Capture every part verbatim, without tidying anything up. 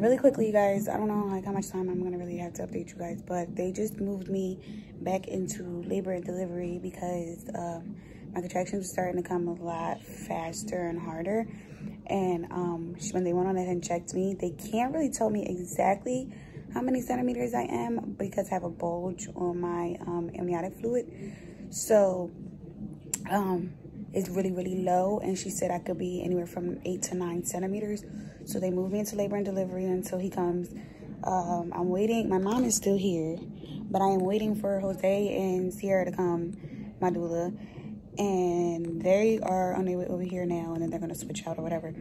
really quickly, you guys, I don't know like how much time I'm gonna really have to update you guys, but they just moved me back into labor and delivery because um, my contractions were starting to come a lot faster and harder. And um, when they went on ahead and checked me, they can't really tell me exactly how many centimeters I am because I have a bulge on my um, amniotic fluid. So um, it's really, really low. And she said I could be anywhere from eight to nine centimeters. So they moved me into labor and delivery until he comes. Um, I'm waiting. My mom is still here, but I am waiting for Jose and Sierra to come, my doula. And they are on their way over here now, and then they're gonna switch out or whatever.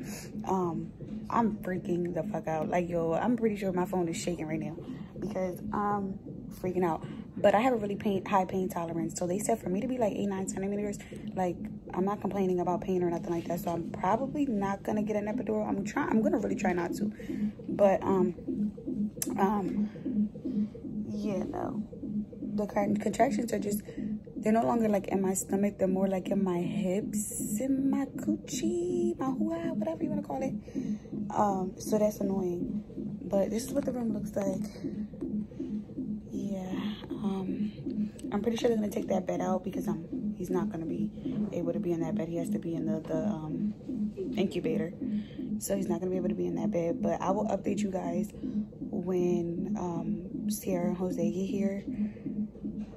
um I'm freaking the fuck out, like, yo, I'm pretty sure my phone is shaking right now because I'm freaking out. But I have a really pain high pain tolerance, so they said for me to be like eight nine centimeters, like, I'm not complaining about pain or nothing like that, so I'm probably not gonna get an epidural. I'm trying I'm gonna really try not to, but um um yeah, no, the contractions are just, they're no longer like in my stomach, they're more like in my hips, in my coochie, my hoo-ha, whatever you want to call it. Um, so that's annoying. But this is what the room looks like. Yeah. Um, I'm pretty sure they're going to take that bed out because I'm, he's not going to be able to be in that bed. He has to be in the, the um, incubator. So he's not going to be able to be in that bed. But I will update you guys when um, Sierra and Jose get here.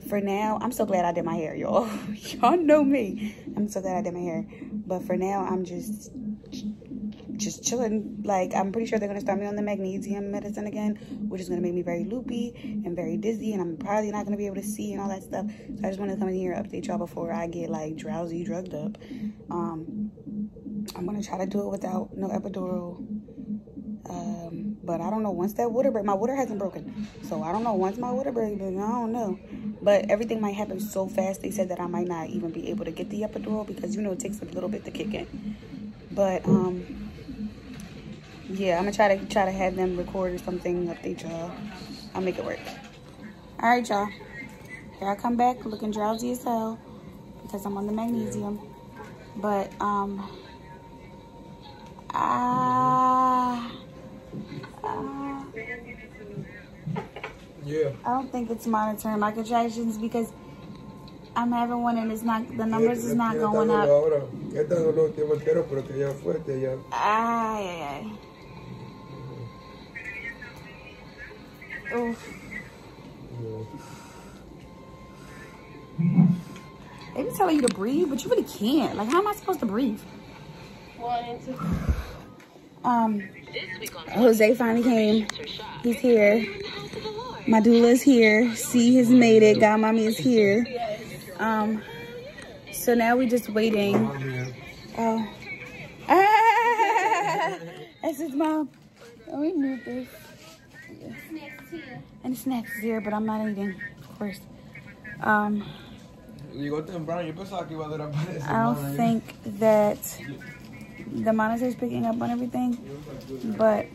For now, I'm so glad I did my hair, y'all. Y'all know me. I'm so glad I did my hair. But for now, I'm just just chilling. Like, I'm pretty sure they're going to start me on the magnesium medicine again, which is going to make me very loopy and very dizzy, and I'm probably not going to be able to see and all that stuff. So I just wanted to come in here and update y'all before I get, like, drowsy, drugged up. Um, I'm going to try to do it without no epidural. Um, but I don't know. Once that water break, my water hasn't broken. So I don't know. Once my water breaks, I don't know. But everything might happen so fast. They said that I might not even be able to get the epidural because, you know, it takes a little bit to kick in. But, um, yeah, I'm going to try to try to have them record or something, update y'all. I'll make it work. All right, y'all. Here I come back looking drowsy as hell because I'm on the magnesium. But, um, ah, uh, uh, yeah, I don't think it's monitoring my contractions because I'm having one and it's not, the numbers is not going up. Ay, ay, ay. Oof. They be telling you to breathe, but you really can't. Like, how am I supposed to breathe? One and two. Um, Jose finally came. He's here. My doula is here. C has made it. Godmommy is here. Um, so now we're just waiting. Oh, ah! That's his mom. Oh, we knew this. And the snacks is here, but I'm not eating, of course. Um, I don't think that the monitor's picking up on everything, but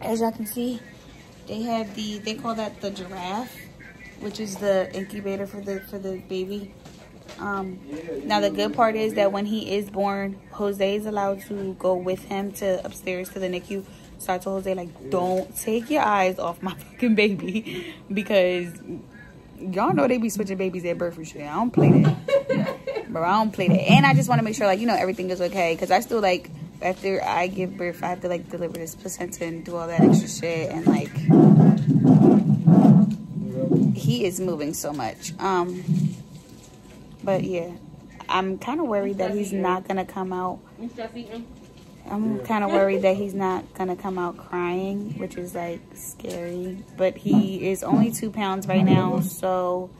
as y'all can see, they have the, they call that the giraffe, which is the incubator for the for the baby. Um, now, the good part is that when he is born, Jose is allowed to go with him to upstairs to the N I C U. So I told Jose, like, don't take your eyes off my fucking baby because y'all know they be switching babies at birth and shit. I don't play that. Bro, I don't play that. And I just want to make sure, like, you know, everything is okay because I still, like, after I give birth, I have to, like, deliver this placenta and do all that extra shit. And, like, he is moving so much. Um, but, yeah, I'm kind of worried that he's not going to come out. I'm kind of worried that he's not going to come out crying, which is, like, scary. But he is only two pounds right now, so...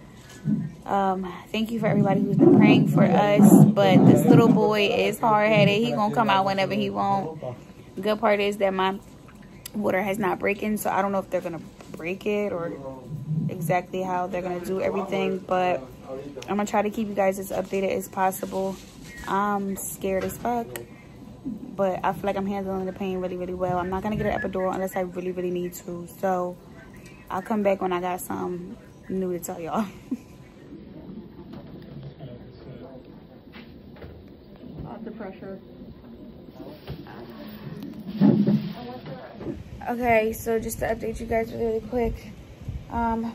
Um, thank you for everybody who's been praying for us, but this little boy is hard-headed. He gonna come out whenever he wants. The good part is that my water has not broken, so I don't know if they're gonna break it or exactly how they're gonna do everything, but I'm gonna try to keep you guys as updated as possible. I'm scared as fuck, but I feel like I'm handling the pain really, really well. I'm not gonna get an epidural unless I really, really need to, so I'll come back when I got something new to tell y'all. Pressure. Okay, so just to update you guys really, really quick, um,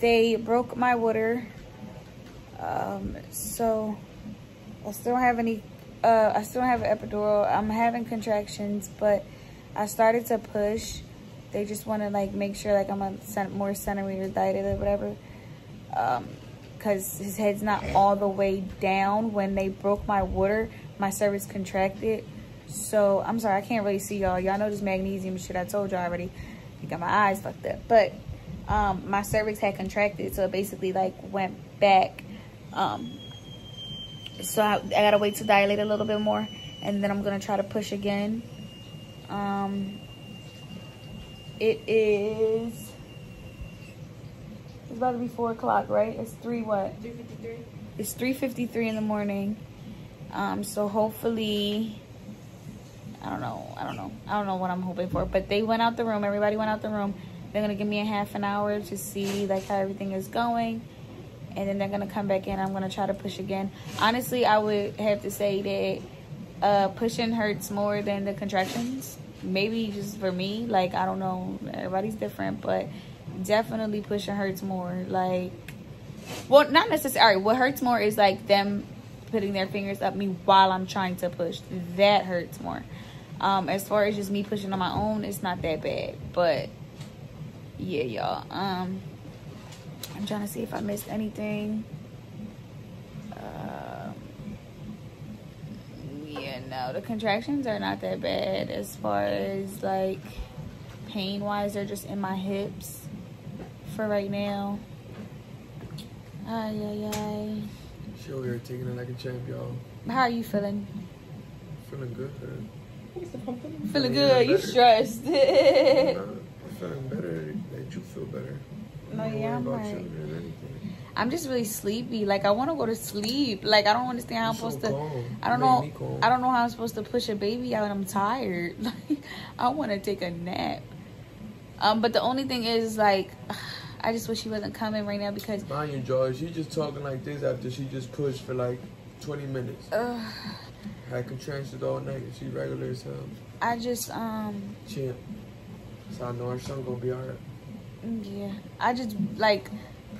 they broke my water, um, so I still don't have any, uh, I still don't have an epidural. I'm having contractions, but I started to push. They just want to like make sure like I'm a cent more centimeter dilated or whatever, um, because his head's not all the way down. When they broke my water, my cervix contracted. So, I'm sorry, I can't really see y'all. Y'all know this magnesium shit I told y'all already. I got my eyes fucked up. But, um, my cervix had contracted, so it basically, like, went back. Um, so, I, I gotta wait to dilate a little bit more. And then I'm gonna try to push again. Um, it is... It's about to be four o'clock, right? It's three what? three fifty-three. It's three fifty-three in the morning. Um, so, hopefully... I don't know, I don't know. I don't know what I'm hoping for, but they went out the room. Everybody went out the room. They're gonna give me a half an hour to see like how everything is going. And then they're gonna come back in. I'm gonna try to push again. Honestly, I would have to say that uh, pushing hurts more than the contractions. Maybe just for me, like I don't know, everybody's different, but definitely pushing hurts more. Like, well, not necessarily, what hurts more is like them putting their fingers up me while I'm trying to push. That hurts more. Um, as far as just me pushing on my own, it's not that bad. But, yeah, y'all. Um, I'm trying to see if I missed anything. Um, yeah, no. The contractions are not that bad. As far as, like, pain-wise, they're just in my hips for right now. Ay, ay, ay. She's over here taking it like a champ, y'all. How are you feeling? Feeling good, man. Feeling, feeling good, you stressed. I'm feeling better that you feel better. No, yeah, I'm right. I'm just really sleepy. Like I want to go to sleep. Like I don't understand how I'm supposed to. I don't know. I don't know how I'm supposed to push a baby out. I'm tired. Like I want to take a nap. Um, but the only thing is like. I just wish she wasn't coming right now because... Mind you, George, she just talking like this after she just pushed for like twenty minutes. Ugh. Had contractions all night and she regular as hell. I just, um... Chip. So I know her son gonna be all right. Yeah. I just, like,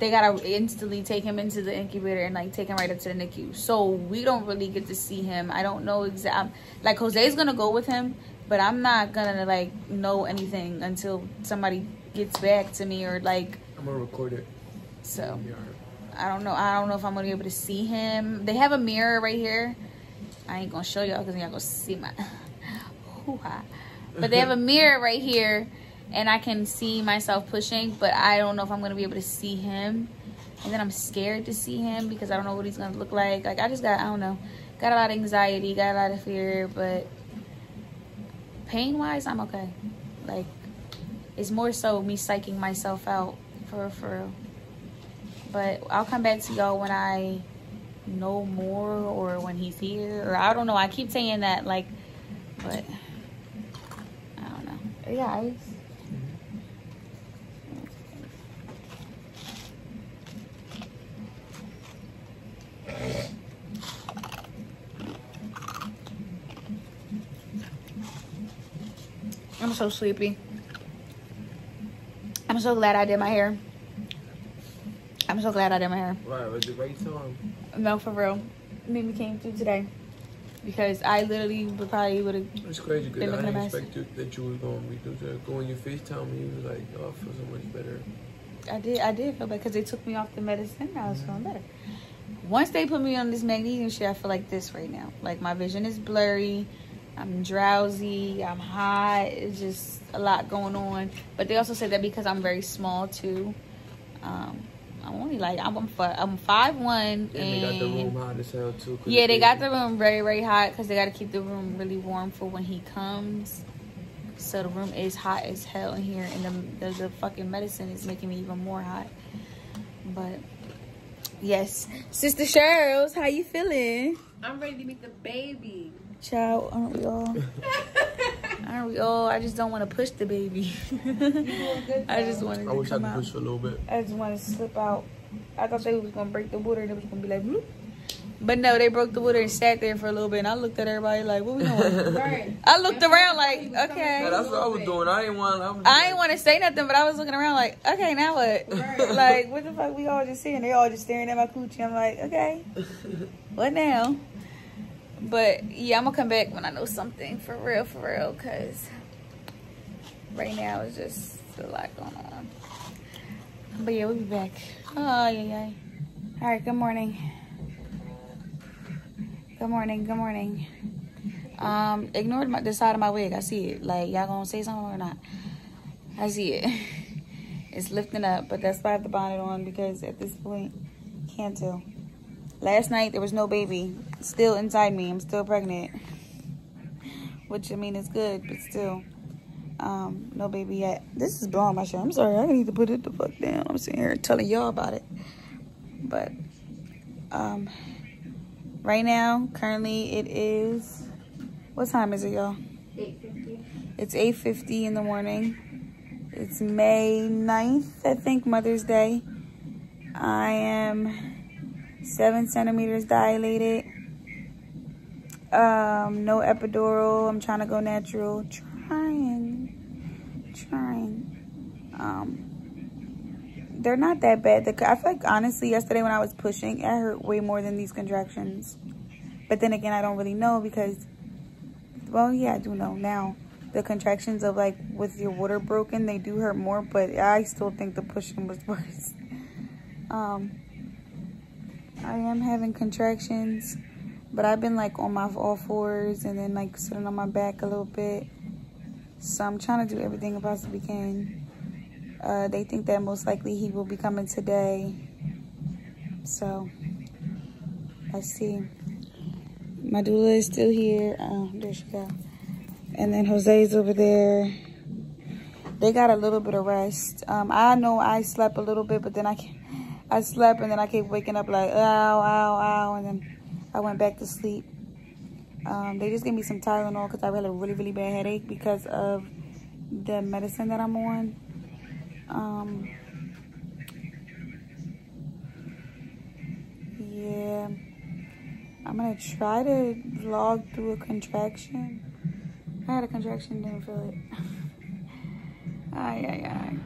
they gotta instantly take him into the incubator and, like, take him right up to the N I C U. So we don't really get to see him. I don't know exactly... Like, Jose's gonna go with him, but I'm not gonna, like, know anything until somebody gets back to me or, like... I'm gonna record it. So, I don't know. I don't know if I'm gonna be able to see him. They have a mirror right here. I ain't gonna show y'all because y'all gonna see my hoo-ha. But they have a mirror right here, and I can see myself pushing. But I don't know if I'm gonna be able to see him. And then I'm scared to see him because I don't know what he's gonna look like. Like I just got, I don't know, got a lot of anxiety, got a lot of fear. But pain-wise, I'm okay. Like it's more so me psyching myself out. For real, for real. But I'll come back to y'all when I know more or when he's here. Or I don't know. I keep saying that, like, but I don't know. Are you guys? I'm so sleepy. I'm so glad I did my hair. I'm so glad I did my hair. Right, was it right time? No, for real. Mimi came through today because I literally would probably would have. It's crazy because I didn't expect that you was going to go on your FaceTime and you was like, oh, I feel so much better. I did, I did feel better because they took me off the medicine and I was feeling better. Once they put me on this magnesium shit, I feel like this right now. Like my vision is blurry. I'm drowsy, I'm hot, it's just a lot going on. But they also said that because I'm very small too. Um, I'm only like, I'm, I'm, I'm five one. And, and they got the room hot as hell too. Yeah, they got the room very, very hot because they got to keep the room really warm for when he comes. So the room is hot as hell in here. And the, the, the fucking medicine is making me even more hot. But yes, Sister Cheryls, how you feeling? I'm ready to meet the baby. Child, aren't we all? Aren't we all? I just don't want to push the baby. I just wanted to I wish come I could out. Push for a little bit. I just want to slip out. I thought they was gonna break the water and it was gonna be like, bloop. But no, they broke the water and sat there for a little bit. And I looked at everybody like, what we doing? Right. I looked that's around like, okay. Yeah, that's what I was doing. I didn't want to I didn't want to say nothing, but I was looking around like, okay, now what? Right. Like, what the fuck we all just sitting? They all just staring at my coochie. I'm like, okay, what now? But, yeah, I'm going to come back when I know something for real, for real. Because right now it's just a lot going on. But, yeah, we'll be back. Oh, yeah, yeah. All right, good morning. Good morning, good morning. Um, ignored my, the side of my wig. I see it. Like, y'all gonna say something or not? I see it. It's lifting up, but that's why I have the bonnet on because at this point, can't tell. Last night, there was no baby. Still inside me. I'm still pregnant. Which, I mean, is good, but still. Um, no baby yet. This is blowing my shirt. I'm sorry. I need to put it the fuck down. I'm sitting here telling y'all about it. But, um... right now, currently it is, what time is it, y'all? eight fifty. It's eight fifty in the morning. It's May ninth, I think, Mother's Day. I am seven centimeters dilated. Um, no epidural. I'm trying to go natural. Trying. Trying. Um, they're not that bad. The, I feel like, honestly, yesterday when I was pushing, I hurt way more than these contractions. But then again, I don't really know because, well, yeah, I do know now. The contractions of, like, with your water broken, they do hurt more, but I still think the pushing was worse. Um, I am having contractions, but I've been, like, on my all fours and then, like, sitting on my back a little bit. So I'm trying to do everything I possibly can. Uh, they think that most likely he will be coming today. So, let's see. My doula is still here. Oh, there she go. And then Jose's over there. They got a little bit of rest. Um, I know I slept a little bit, but then I can't, I slept and then I kept waking up like, ow, ow, ow. And then I went back to sleep. Um, they just gave me some Tylenol because I had a really, really bad headache because of the medicine that I'm on. Um, yeah, I'm gonna try to vlog through a contraction. I had a contraction, didn't feel it. Ay, ay, ay.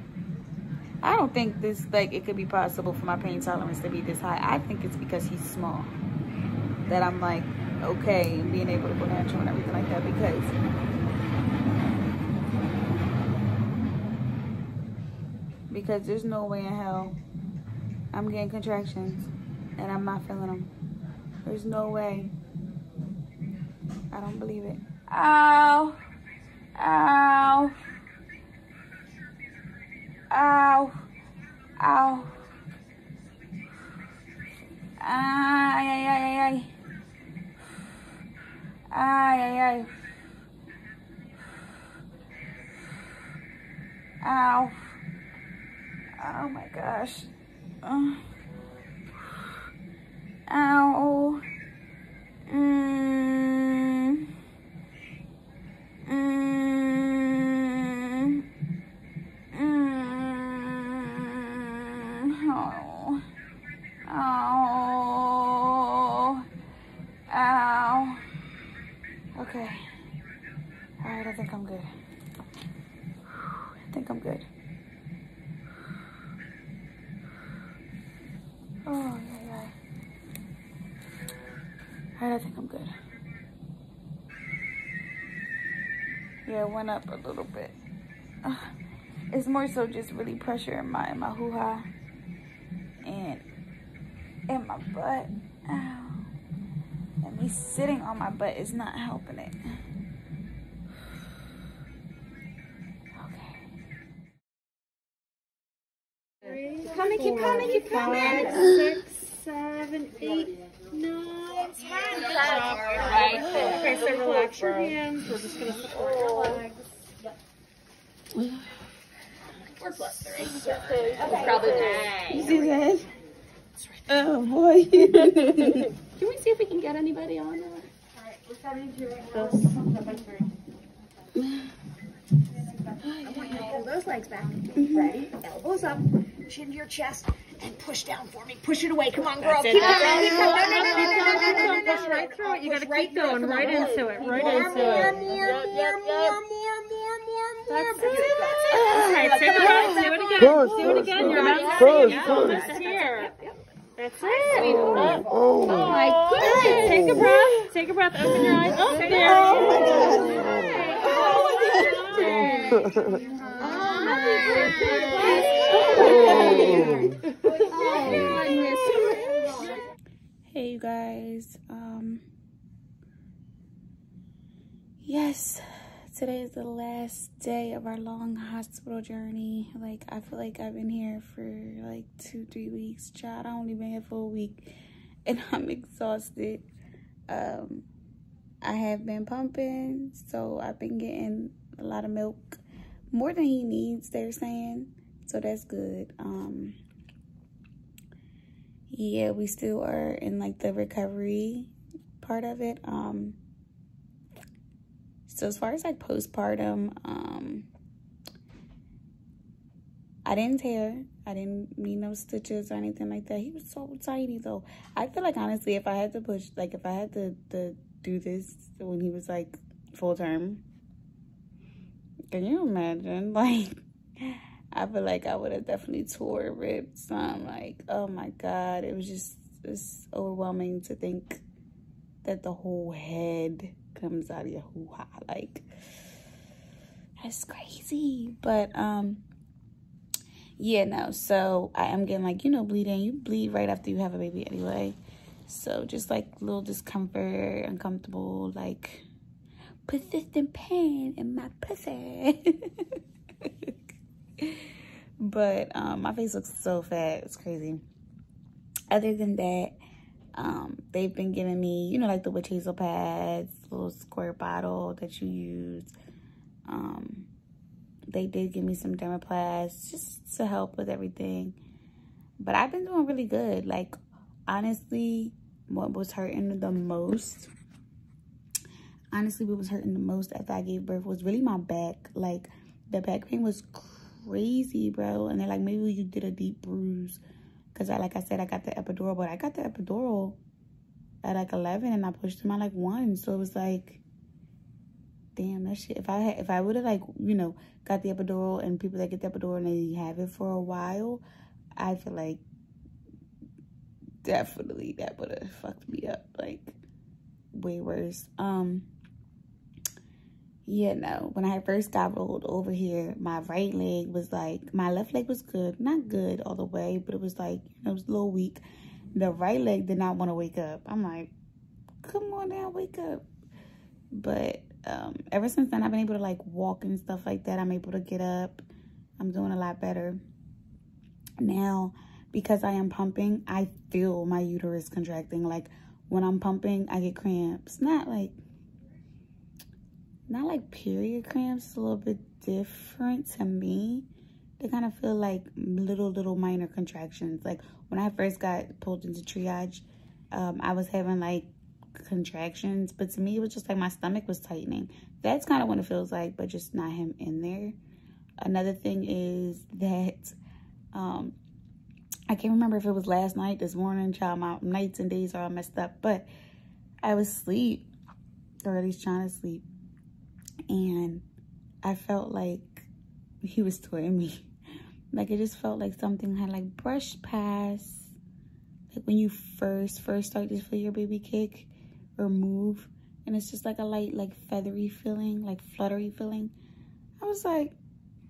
I don't think this, like, it could be possible for my pain tolerance to be this high. I think it's because he's small that I'm like, okay, and being able to go natural and everything like that because. Because there's no way in hell I'm getting contractions and I'm not feeling them. There's no way. I don't believe it. Ow. Ow. Ow. Ow. Ay, ay, ay, ay, ay. Ay, ay, ay. Ow. Oh my gosh. Oh. Ow. Mm. Mm. Mm. Oh. Ow. Ow. Okay. All right, I think I'm good. I think I'm good. Oh, yeah, yeah. All right, I think I'm good. Yeah, it went up a little bit. Uh, it's more so just really pressure in my, my hoo-ha and in my butt. Ow. And me sitting on my butt is not helping it. Coming, keep coming, keep coming. Five, six, seven, eight, nine, ten. Right. Okay, so relax your hands. We're just going to support your legs. We're plus three. Okay. Probably nine. You see that? Oh, boy. Can we see if we can get anybody on that? All right, we're starting to right now. I want you to pull those legs back. Ready? Elbows up. Chin to your chest. and push down for me. Push it away. Come on, girl. Keep it. Push right through it. You gotta keep going. Right into it. Right into it. That's it. Alright, take it out. Do it again. Do it again. You're not happy. That's here. That's it. Oh my goodness. Take a breath. Take a breath. Open your eyes. Oh my God. Hey you guys, um yes, today is the last day of our long hospital journey. Like, I feel like I've been here for like two three weeks, child. I only been here for a week and I'm exhausted. um I have been pumping, so I've been getting a lot of milk, more than he needs, they're saying, so that's good. Um yeah, we still are in like the recovery part of it. Um so as far as like postpartum, um I didn't tear, I didn't need no stitches or anything like that. He was so tiny though. I feel like honestly, if I had to push, like if I had to, to do this when he was like full term, can you imagine? Like, I feel like I would have definitely tore, ripped some. Like, oh my God. It was just, it's overwhelming to think that the whole head comes out of your hoo-ha. Like, that's crazy. But, um, yeah, no. So, I am getting, like, you know, bleeding. You bleed right after you have a baby anyway. So, just, like, little discomfort, uncomfortable, like, persistent pain in my pussy. But um my face looks so fat, it's crazy. Other than that, um they've been giving me, you know, like the witch hazel pads, little squirt bottle that you use. Um they did give me some Dermoplast just to help with everything, but I've been doing really good. Like, honestly, what was hurting the most Honestly, what was hurting the most after I gave birth was really my back. Like, the back pain was crazy, bro. And they're like, maybe you did a deep bruise. Because, I, like I said, I got the epidural. But I got the epidural at, like, eleven. And I pushed him out, like, one. So, it was like, damn, that shit. If I had, if I would have, like, you know, got the epidural. And people that get the epidural and they have it for a while, I feel like definitely that would have fucked me up. Like, way worse. Um... Yeah, no. When I first got rolled over here, my right leg was like, my left leg was good. Not good all the way, but it was like, you know, it was a little weak. The right leg did not want to wake up. I'm like, come on now, wake up. But um, ever since then, I've been able to like walk and stuff like that. I'm able to get up. I'm doing a lot better. Now, because I am pumping, I feel my uterus contracting. Like, when I'm pumping, I get cramps. Not like... Not like period cramps, it's a little bit different to me. They kind of feel like little, little minor contractions. Like when I first got pulled into triage, um, I was having like contractions, but to me it was just like my stomach was tightening. That's kind of what it feels like, but just not him in there. Another thing is that um, I can't remember if it was last night, this morning, child, my nights and days are all messed up, but I was asleep, or at least trying to sleep. And I felt like he was toying me. Like, it just felt like something had, like, brushed past. Like, when you first, first start to feel your baby kick or move. And it's just, like, a light, like, feathery feeling. Like, fluttery feeling. I was like,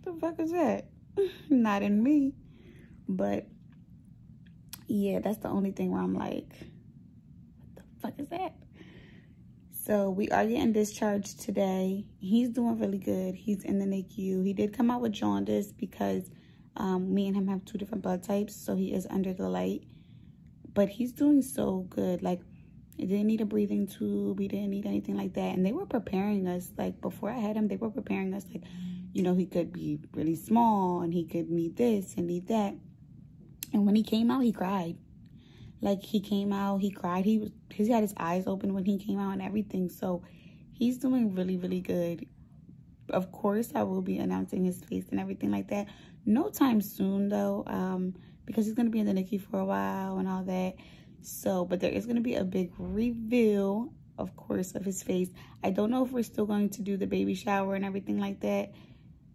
the fuck is that? Not in me. But, yeah, that's the only thing where I'm like, what the fuck is that? So, we are getting discharged today. He's doing really good. He's in the N I C U. He did come out with jaundice because um, me and him have two different blood types. So, he is under the light. But he's doing so good. Like, he didn't need a breathing tube. He didn't need anything like that. And they were preparing us. Like, before I had him, they were preparing us. Like, you know, he could be really small. And he could need this and need that. And when he came out, he cried. Like, he came out, he cried, he was, he had his eyes open when he came out and everything. So, he's doing really, really good. Of course, I will be announcing his face and everything like that. No time soon, though, um, because he's going to be in the N I C U for a while and all that. So, but there is going to be a big reveal, of course, of his face. I don't know if we're still going to do the baby shower and everything like that.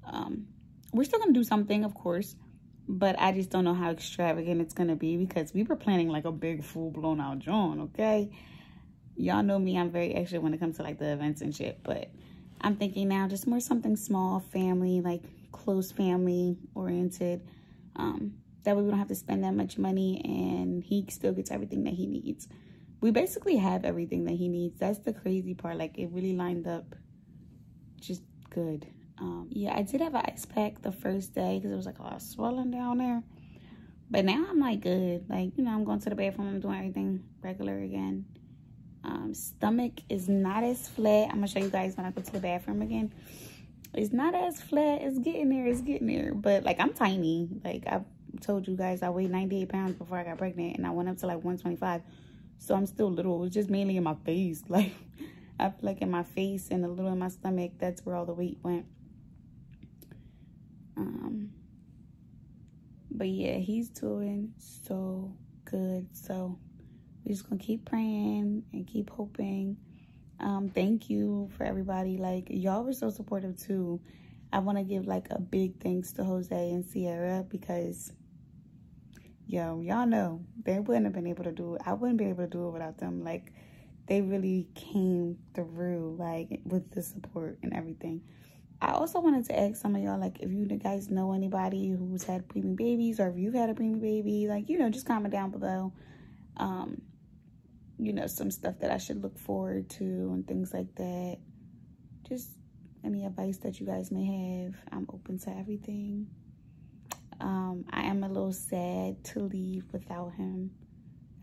Um, we're still going to do something, of course. But I just don't know how extravagant it's going to be, because we were planning like a big full-blown out John, okay? Y'all know me. I'm very extra when it comes to like the events and shit. But I'm thinking now just more something small, family, like close family oriented. Um, that way we don't have to spend that much money and he still gets everything that he needs. We basically have everything that he needs. That's the crazy part. Like, it really lined up just good. Um, yeah, I did have an ice pack the first day because it was like a lot of swelling down there. But now I'm like good. Like, you know, I'm going to the bathroom. I'm doing everything regular again. Um, stomach is not as flat. I'm going to show you guys when I go to the bathroom again. It's not as flat. It's getting there. It's getting there. But, like, I'm tiny. Like, I told you guys I weighed ninety-eight pounds before I got pregnant. And I went up to, like, one twenty-five. So I'm still little. It's just mainly in my face. Like, I feel like in my face and a little in my stomach, that's where all the weight went. Um, but yeah, he's doing so good. So we're just gonna keep praying and keep hoping. Um, thank you for everybody. Like, y'all were so supportive too. I want to give like a big thanks to Jose and Sierra, because yo, y'all know they wouldn't have been able to do it. I wouldn't be able to do it without them. Like, they really came through, like, with the support and everything. I also wanted to ask some of y'all, like, if you guys know anybody who's had preemie babies, or if you've had a preemie baby, like, you know, just comment down below, um, you know, some stuff that I should look forward to and things like that. Just any advice that you guys may have. I'm open to everything. Um, I am a little sad to leave without him.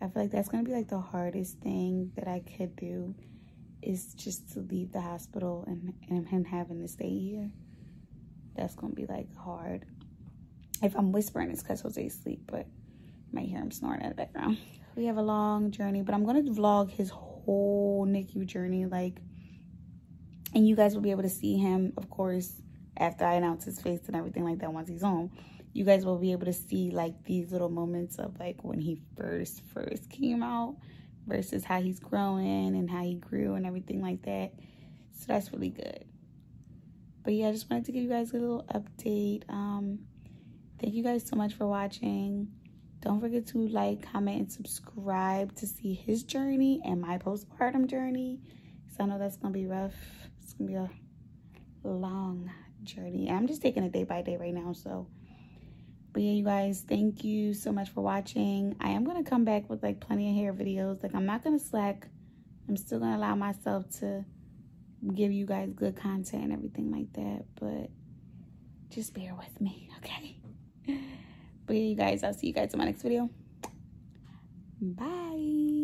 I feel like that's going to be, like, the hardest thing that I could do. Is just to leave the hospital and, and him having to stay here. That's gonna be like hard. If I'm whispering, it's because Jose's asleep, but you might hear him snoring in the background. We have a long journey, but I'm gonna vlog his whole N I C U journey, like, and you guys will be able to see him, of course, after I announce his face and everything like that once he's home. You guys will be able to see like these little moments of like when he first, first came out versus how he's growing and how he grew and everything like that. So that's really good. But yeah, I just wanted to give you guys a little update. Um, thank you guys so much for watching. Don't forget to like, comment, and subscribe to see his journey and my postpartum journey. Because I know that's going to be rough. It's going to be a long journey. I'm just taking it day by day right now, so... But yeah, you guys, thank you so much for watching. I am going to come back with, like, plenty of hair videos. Like, I'm not going to slack. I'm still going to allow myself to give you guys good content and everything like that. But just bear with me, okay? But yeah, you guys, I'll see you guys in my next video. Bye.